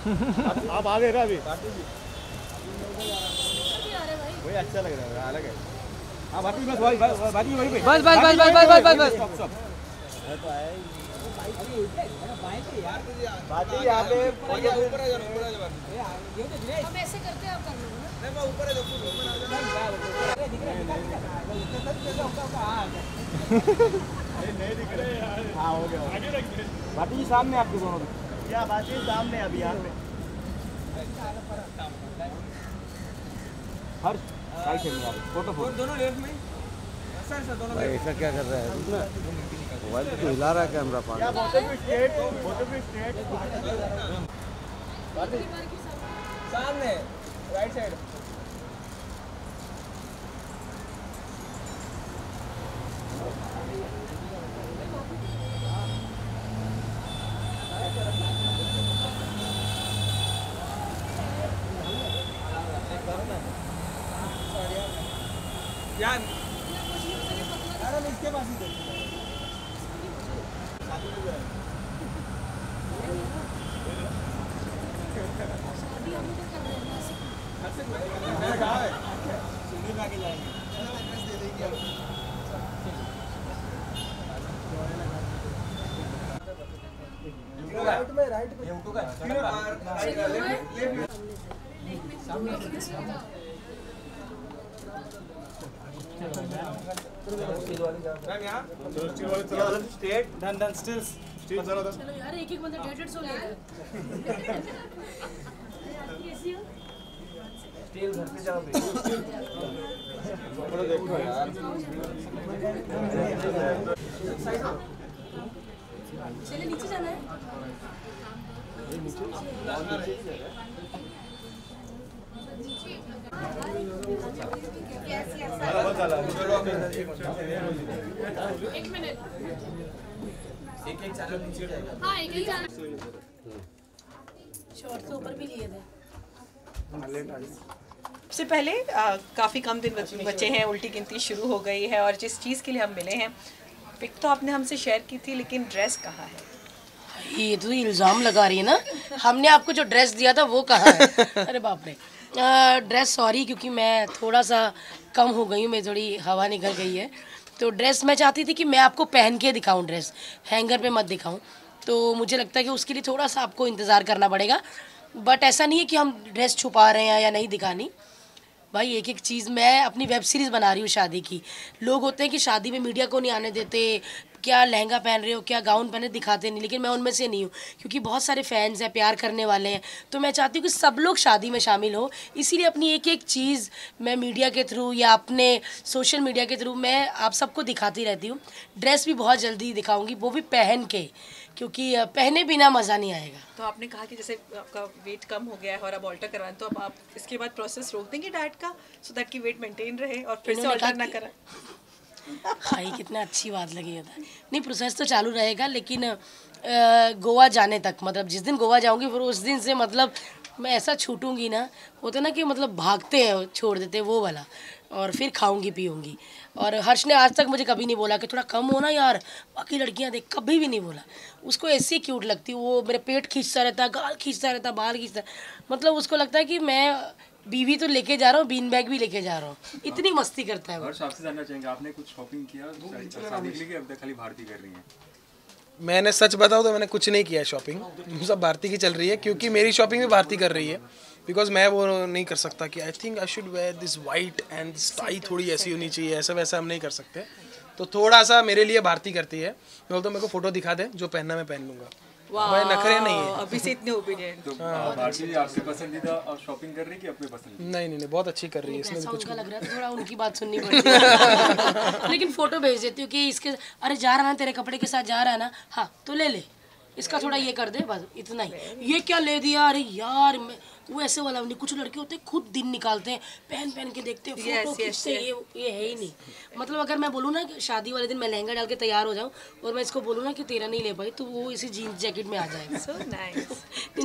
आप आ गए ना अभी वही अच्छा लग रहा है अलग है। हाँ भारती बस वही बस बस बस बस बस बस बस भारती यहाँ पे ऊपर आ जाओ हम ऐसे करते हैं आप कर लो नहीं मैं ऊपर आ जाओ नहीं दिख रहे यार। हाँ हो गया भारती जी सामने आपके दोनों क्या बात है सामने अभी यहाँ पे हर फोटो फोटो दोनों लेफ्ट में दोनों ऐसा क्या कर रहा है मोबाइल तो हिला रहा है कैमरा पास सामने राइट साइड यार अरे इसके पास ही दे शादी हो जाए शादी हम तो कर रहे हैं ऐसे घर से मैं कहां है सुनने में आके जाएंगे चलो एड्रेस दे देंगे आप राइट में ये उठोगा लेफ्ट लेफ्ट सामने मैम यहाँ straight done done stills stills चलो यार एक एक बंदा डेटेड सो लेगा कैसी हो स्टिल घर पे जाओ थोड़ा देखो यार चले नीचे जाना है एक मिनट एक चैनल नीचे जाएगा। हाँ एक चैनल शॉर्ट्स ऊपर भी लिए थे उससे पहले काफ़ी कम दिन बचे हैं उल्टी गिनती शुरू हो गई है और जिस चीज़ के लिए हम मिले हैं पिक तो आपने हमसे शेयर की थी लेकिन ड्रेस कहाँ है ये तो इल्ज़ाम लगा रही है ना हमने आपको जो ड्रेस दिया था वो कहाँ है अरे बाप रे ड्रेस सॉरी क्योंकि मैं थोड़ा सा कम हो गई हूँ मेरी थोड़ी हवा निकल गई है तो ड्रेस मैं चाहती थी कि मैं आपको पहन के दिखाऊं ड्रेस हैंगर पे मत दिखाऊं तो मुझे लगता है कि उसके लिए थोड़ा सा आपको इंतज़ार करना पड़ेगा बट ऐसा नहीं है कि हम ड्रेस छुपा रहे हैं या नहीं दिखानी भाई एक एक चीज़ मैं अपनी वेब सीरीज़ बना रही हूँ शादी की लोग होते हैं कि शादी में मीडिया को नहीं आने देते क्या लहंगा पहन रहे हो क्या गाउन पहने दिखाते नहीं लेकिन मैं उनमें से नहीं हूँ क्योंकि बहुत सारे फैंस हैं प्यार करने वाले हैं तो मैं चाहती हूँ कि सब लोग शादी में शामिल हो इसीलिए अपनी एक एक चीज़ मैं मीडिया के थ्रू या अपने सोशल मीडिया के थ्रू मैं आप सबको दिखाती रहती हूँ ड्रेस भी बहुत जल्दी दिखाऊँगी वो भी पहन के क्योंकि पहने बिना मज़ा नहीं आएगा। तो आपने कहा कि जैसे आपका वेट कम हो गया है और अब ऑल्टर करवाएं तो अब आप इसके बाद प्रोसेस रोक देंगे डाइट का सो दैट कि वेट मेंटेन रहे और फिर से ऑल्टर ना करें भाई कितना अच्छी बात लगी होता है नहीं प्रोसेस तो चालू रहेगा लेकिन गोवा जाने तक मतलब जिस दिन गोवा जाऊंगी फिर उस दिन से मतलब मैं ऐसा छूटूंगी ना होता ना कि मतलब भागते हैं छोड़ देते हैं वो वाला और फिर खाऊंगी पीऊंगी और हर्ष ने आज तक मुझे कभी नहीं बोला कि थोड़ा कम हो ना यार बाकी लड़कियां देख कभी भी नहीं बोला उसको ऐसी क्यूट लगती वो मेरा पेट खींचता रहता गाल खींचता रहता बाल खींचता मतलब उसको लगता है कि मैं बीवी तो लेके जा रहा हूँ बीन बैग भी लेके जा रहा हूँ इतनी मस्ती करता है वो। आपसे जानना चाहेंगे आपने कुछ शॉपिंग किया शादी के लिए अब तक खाली भारती कर रही है। मैंने सच बताऊँ तो मैंने कुछ नहीं किया शॉपिंग सब भारती की चल रही है क्योंकि मेरी शॉपिंग भी भारती कर रही है बिकॉज मैं वो नहीं कर सकता कि I think I should wear this white and tie थोड़ी ऐसी होनी चाहिए ऐसा वैसा हम नहीं कर सकते तो थोड़ा सा मेरे लिए भारती करती है मैं बोलता हूँ मेरे को फोटो दिखा दे जो पहनना मैं पहन लूँगा भाई नखरे नहीं है अभी से इतने ओपिनियन तो भारती जी आपके पसंदीदा और शॉपिंग कर रही है कि अपने पसंद नहीं बहुत अच्छी कर रही है इसमें कुछ लग रहा है थोड़ा उनकी बात सुननी पड़ती है लेकिन फोटो भेज देती हूँ कि इसके अरे जा रहा है तेरे कपड़े के साथ जा रहा है ना हाँ तो ले इसका थोड़ा ये कर दे बस इतना ही ये क्या ले दिया अरे यार वो ऐसे वाला नहीं. कुछ लड़के होते हैं खुद दिन निकालते हैं, पहन पहन के देखते हैं, फोटो खींचते हैं. ये है ही नहीं. मतलब अगर मैं बोलूँ ना कि शादी वाले दिन मैं लहंगा डाल के तैयार हो जाऊँ और मैं इसको बोलूँ ना कि तेरा नहीं ले पाई, तो वो इसी जीन्स जैकेट में आ जाएगा.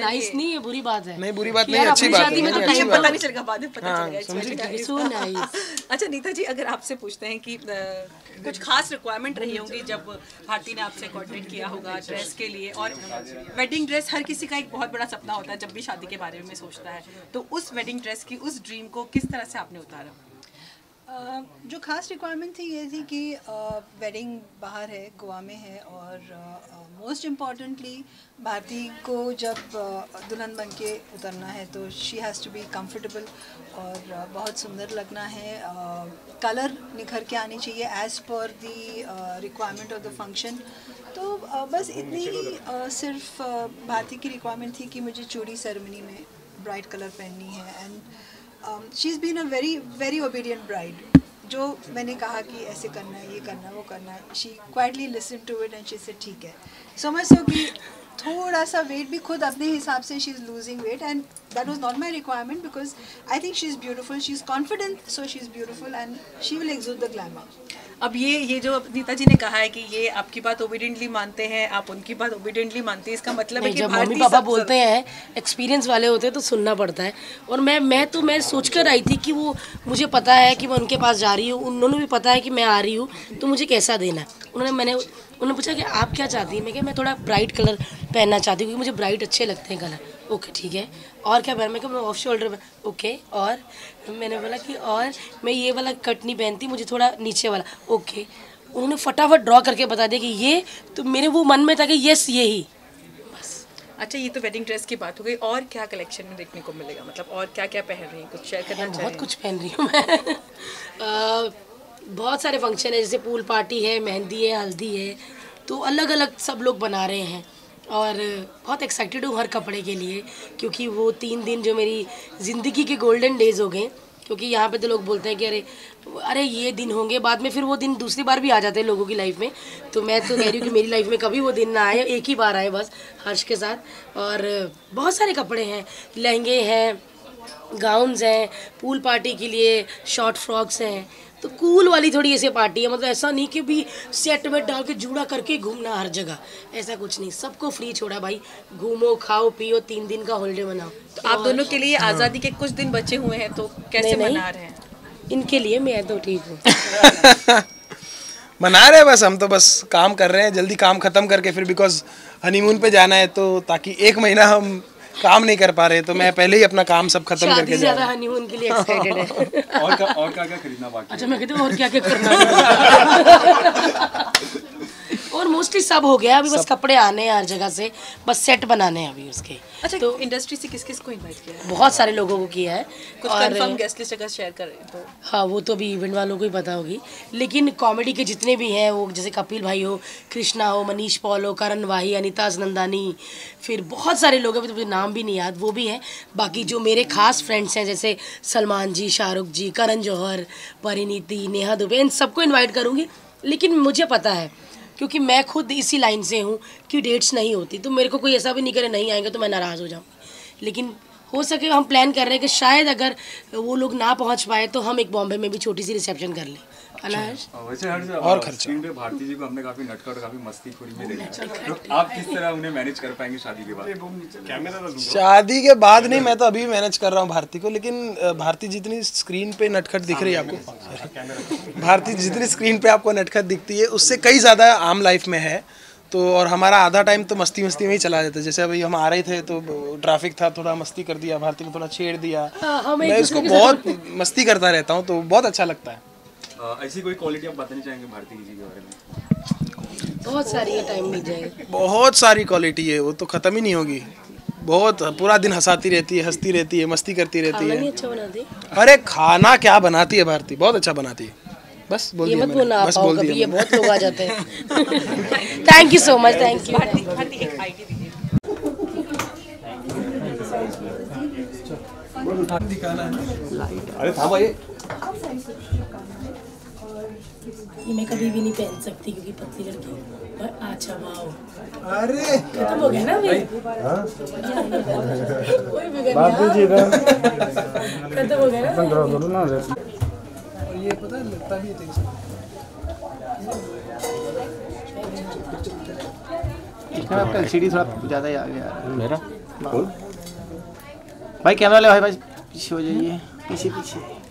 नाइस नहीं है, बुरी बात है. नहीं बुरी बात नहीं, अच्छी बात है. So nice. अच्छा नीता जी, अगर आपसे पूछते हैं कि कुछ खास रिक्वायरमेंट रही होंगी जब भारती ने आपसे कॉन्टेक्ट किया होगा ड्रेस के लिए, और वेडिंग ड्रेस हर किसी का एक बहुत बड़ा सपना होता है जब भी शादी के बारे में सोचता है, तो उस वेडिंग ड्रेस की उस ड्रीम को किस तरह से आपने उतारा? जो खास रिक्वायरमेंट थी ये थी कि वेडिंग बाहर है, गोवा में है, और मोस्ट इम्पॉर्टेंटली भारती को जब दुल्हन बन के उतरना है तो she has to be comfortable और बहुत सुंदर लगना है. कलर निखर के आने चाहिए as per the requirement of the function. तो बस इतनी ही सिर्फ भारती की रिक्वायरमेंट थी कि मुझे चूड़ी सेरेमनी में ब्राइट कलर पहननी है. And she's been a very obedient bride. जो मैंने कहा कि ऐसे करना है, ये करना है, वो करना है, she quietly listened to it and she said ठीक है. समझते हो कि थोड़ा सा वेट भी खुद अपने हिसाब से she's losing weight and that was not my requirement because I think she's beautiful, she's confident, so she's beautiful and she will exude the glamour. अब ये जो नीता जी ने कहा है कि ये आपकी बात ओबीडियंटली मानते हैं, आप उनकी बात ओबीडियंटली मानते हैं, इसका मतलब है कि जब मम्मी पापा बोलते हैं, एक्सपीरियंस वाले होते हैं तो सुनना पड़ता है. और मैं सोच कर आई थी कि वो मुझे पता है कि मैं उनके पास जा रही हूँ, उन्होंने भी पता है कि मैं आ रही हूँ तो मुझे कैसा देना है. उन्होंने पूछा कि आप क्या चाहती हैं. मैं क्या, मैं थोड़ा ब्राइट कलर पहनना चाहती हूँ क्योंकि मुझे ब्राइट अच्छे लगते हैं कलर. ओके ठीक है, और क्या पहन. मैं क्या, ऑफ शोल्डर. ओके, और मैंने बोला कि और मैं ये वाला कट नहीं पहनती, मुझे थोड़ा नीचे वाला. ओके, उन्होंने फटाफट ड्रॉ करके बता दिया कि ये, तो मेरे वो मन में था कि यस ये ही. बस. अच्छा, ये तो वेडिंग ड्रेस की बात हो गई. और क्या कलेक्शन में देखने को मिलेगा, मतलब और क्या क्या पहन रही है, कुछ शेयर करना चाहिए? बहुत कुछ पहन रही हूँ मैं. बहुत सारे फंक्शन है, जैसे पूल पार्टी है, मेहंदी है, हल्दी है, तो अलग अलग सब लोग बना रहे हैं. और बहुत एक्साइटेड हूँ हर कपड़े के लिए क्योंकि वो 3 दिन जो मेरी ज़िंदगी के गोल्डन डेज हो गए. क्योंकि यहाँ पे तो लोग बोलते हैं कि अरे ये दिन होंगे, बाद में फिर वो दिन दूसरी बार भी आ जाते हैं लोगों की लाइफ में. तो मैं तो कह रही हूँ कि मेरी लाइफ में कभी वो दिन ना आए, एक ही बार आए बस, हर्ष के साथ. और बहुत सारे कपड़े हैं, लहंगे हैं, गाउन्स हैं, पूल पार्टी के लिए शॉर्ट फ्रॉक्स हैं. तो कूल वाली थोड़ी ऐसी पार्टी है, मतलब ऐसा नहीं कि भी सेट में डाल के जूड़ा करके घूमना हर जगह, ऐसा कुछ नहीं. सबको फ्री छोड़ा भाई, घूमो, खाओ, पियो, 3 दिन का हॉलीडे मनाओ. तो आप दोनों के लिए आज़ादी के कुछ दिन बचे हुए हैं, तो कैसे मना रहे हैं? इनके लिए मैं तो ठीक हूँ. मना रहे हैं बस, हम तो बस काम कर रहे हैं, जल्दी काम ख़त्म करके फिर, बिकॉज हनीमून पे जाना है, तो ताकि 1 महीना हम काम नहीं कर पा रहे, तो मैं पहले ही अपना काम सब खत्म करके जा रहा हूं. उनके लिए एक्साइटेड है. और क्या क्या खरीदना बाकी? अच्छा, मैं कहती हूं और क्या क्या करना. और मोस्टली सब हो गया अभी, बस कपड़े आने हैं हर जगह से, बस सेट बनाने हैं अभी उसके. अच्छा, तो इंडस्ट्री से किस किस को इनवाइट किया है? बहुत सारे लोगों को किया है. कुछ कंफर्म गेस्ट लिस्ट अगर शेयर करें तो? हाँ, वो तो अभी इवेंट वालों को ही पता होगी, लेकिन कॉमेडी के जितने भी हैं वो, जैसे कपिल भाई हो, कृष्णा हो, मनीष पॉल हो, करण वाही, अनिता हसनंदानी, फिर बहुत सारे लोग हैं, मुझे नाम भी नहीं याद, वो भी हैं. बाकी जो मेरे खास फ्रेंड्स हैं जैसे सलमान जी, शाहरुख जी, करण जौहर, परिणीति, नेहा दुबे, इन सबको इन्वाइट करूँगी. लेकिन मुझे पता है क्योंकि मैं खुद इसी लाइन से हूँ कि डेट्स नहीं होती, तो मेरे को कोई ऐसा भी नहीं करे नहीं आएंगे तो मैं नाराज़ हो जाऊँगी. लेकिन हो सके हम प्लान कर रहे हैं कि शायद अगर वो लोग ना पहुँच पाए तो हम एक बॉम्बे में भी छोटी सी रिसेप्शन कर लें. वैसे और स्क्रीन पे भारती जी को हमने काफी नटखट, काफी मस्तीखोरी में देखा, तो आप किस तरह उन्हें मैनेज कर पाएंगे शादी के बाद? शादी के बाद नहीं, मैं तो अभी मैनेज कर रहा हूँ भारती को. लेकिन भारती जितनी स्क्रीन पे नटखट दिख रही है आपको, भारती जितनी स्क्रीन पे आपको नटखट दिखती है उससे कई ज़्यादा आम लाइफ में है. तो और हमारा आधा टाइम तो मस्ती में ही चला जाता है. जैसे अभी हम आ रहे थे तो ट्रैफिक था, थोड़ा मस्ती कर दिया, भारती को थोड़ा छेड़ दिया. मैं इसको बहुत मस्ती करता रहता हूँ तो बहुत अच्छा लगता है. ऐसी कोई क्वालिटी आप बताना चाहेंगे भारती जी के बारे में? बहुत सारी है, टाइम मिल जाएगा. बहुत सारी क्वालिटी है, वो तो ख़त्म ही नहीं होगी. बहुत, पूरा दिन हंसाती रहती है, हंसती रहती है, मस्ती करती रहती है. अच्छा बनाती है? अरे खाना क्या बनाती है भारती, बहुत अच्छा बनाती है. बस बोल दिया, बस बोल दिया, ये बहुत लोग आ जाते हैं. Thank you so much. Thank you. अरे था भाई. ये मैं कभी भी नहीं पहन सकती क्योंकि पतली लड़की पर अच्छा वाव अरे खत्म हो गया ना भाई कोई बिगड़ बाबू जी का खत्म हो गया ना ये पता है लगता भी है आपका एलसीडी थोड़ा ज्यादा ही आ गया मेरा भाई कैमरा ले भाई भाई पीछे हो जाइए पीछे पीछे